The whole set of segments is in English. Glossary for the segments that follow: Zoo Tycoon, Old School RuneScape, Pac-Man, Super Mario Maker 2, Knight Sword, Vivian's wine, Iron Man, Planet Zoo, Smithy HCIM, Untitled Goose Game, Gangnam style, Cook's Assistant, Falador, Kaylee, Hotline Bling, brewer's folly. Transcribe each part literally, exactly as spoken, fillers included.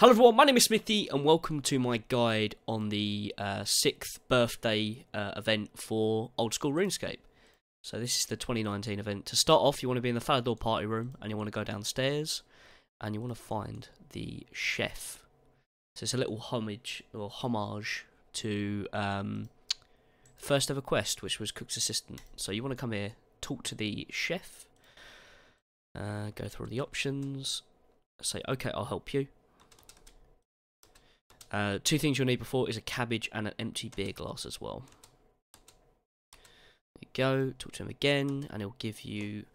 Hello everyone, my name is Smithy and welcome to my guide on the uh, sixth birthday uh, event for Old School RuneScape. So this is the twenty nineteen event. To start off, you want to be in the Falador party room and you want to go downstairs and you want to find the chef. So it's a little homage or homage to um, the first ever quest, which was Cook's Assistant. So you want to come here, talk to the chef, uh, go through the options, say okay, I'll help you. Uh, two things you'll need before is a cabbage and an empty beer glass as well. There you go, talk to him again, and he'll give you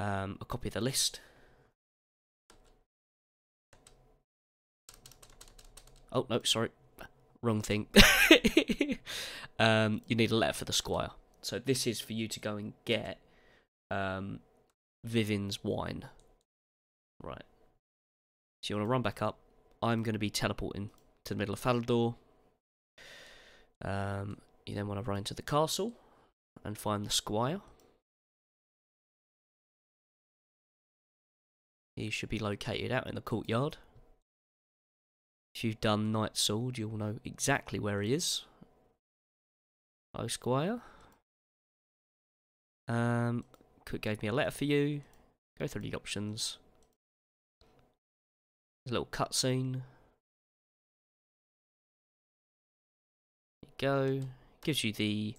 um, a copy of the list. Oh, no, sorry. Wrong thing. um, you need a letter for the squire. So this is for you to go and get um, Vivian's wine. Right. So you want to run back up. I'm going to be teleporting to the middle of Falador. Um, you then want to run into the castle and find the squire. He should be located out in the courtyard. If you've done Knight Sword, you'll know exactly where he is. Hello, squire. Um, Cook gave me a letter for you. Go through the options. A little cutscene. There you go. Gives you the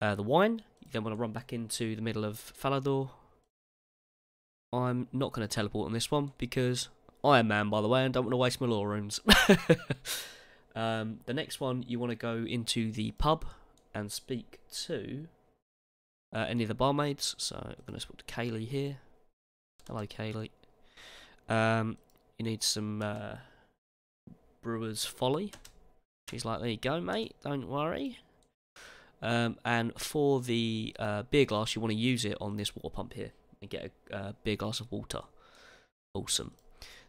uh, the wine. You then want to run back into the middle of Falador. I'm not going to teleport on this one because Iron Man, by the way, and don't want to waste my lore runes. um, the next one, you want to go into the pub and speak to uh, any of the barmaids. So I'm going to speak to Kaylee here. Hello, Kaylee. Um. You need some uh, brewer's folly. She's like, there you go, mate. Don't worry. Um, and for the uh, beer glass, you want to use it on this water pump here and get a uh, beer glass of water. Awesome.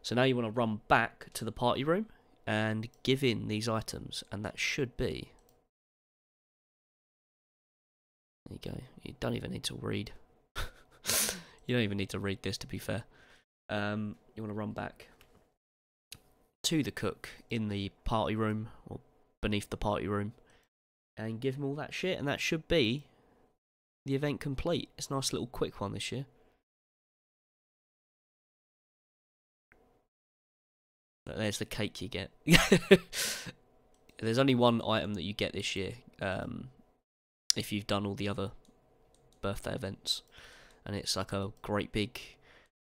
So now you want to run back to the party room and give in these items, and that should be. There you go. You don't even need to read. You don't even need to read this, to be fair. Um, you want to run back to the cook in the party room or beneath the party room and give him all that shit, and that should be the event complete. It's a nice little quick one this year. But there's the cake you get. There's only one item that you get this year um, if you've done all the other birthday events, and it's like a great big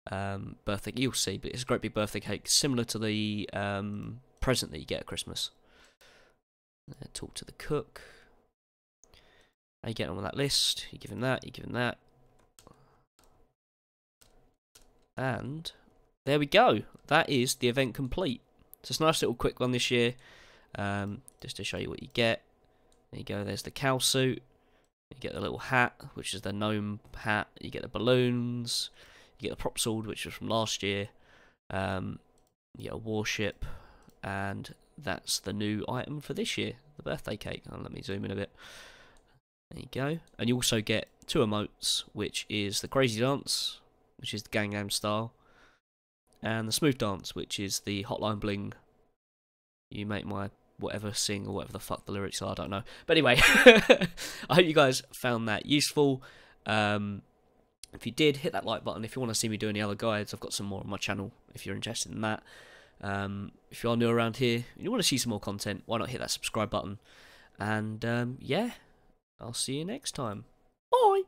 um birthday. You'll see, but it's a great big birthday cake similar to the um present that you get at Christmas. Uh, talk to the cook. How you get on with that list? You give him that, you give him that. And there we go. That is the event complete. So it's a nice little quick one this year. Um just to show you what you get. There you go, there's the cow suit. You get the little hat, which is the gnome hat, you get the balloons. You get the prop sword, which was from last year. Um, you get a warship, and that's the new item for this year, the birthday cake. Oh, let me zoom in a bit. There you go. And you also get two emotes, which is the crazy dance, which is the Gangnam style, and the smooth dance, which is the Hotline Bling. You make my whatever sing or whatever the fuck the lyrics are, I don't know. But anyway, I hope you guys found that useful. Um... If you did, hit that like button. If you want to see me do any other guides, I've got some more on my channel if you're interested in that. Um, if you are new around here and you want to see some more content, why not hit that subscribe button? And um, yeah, I'll see you next time. Bye!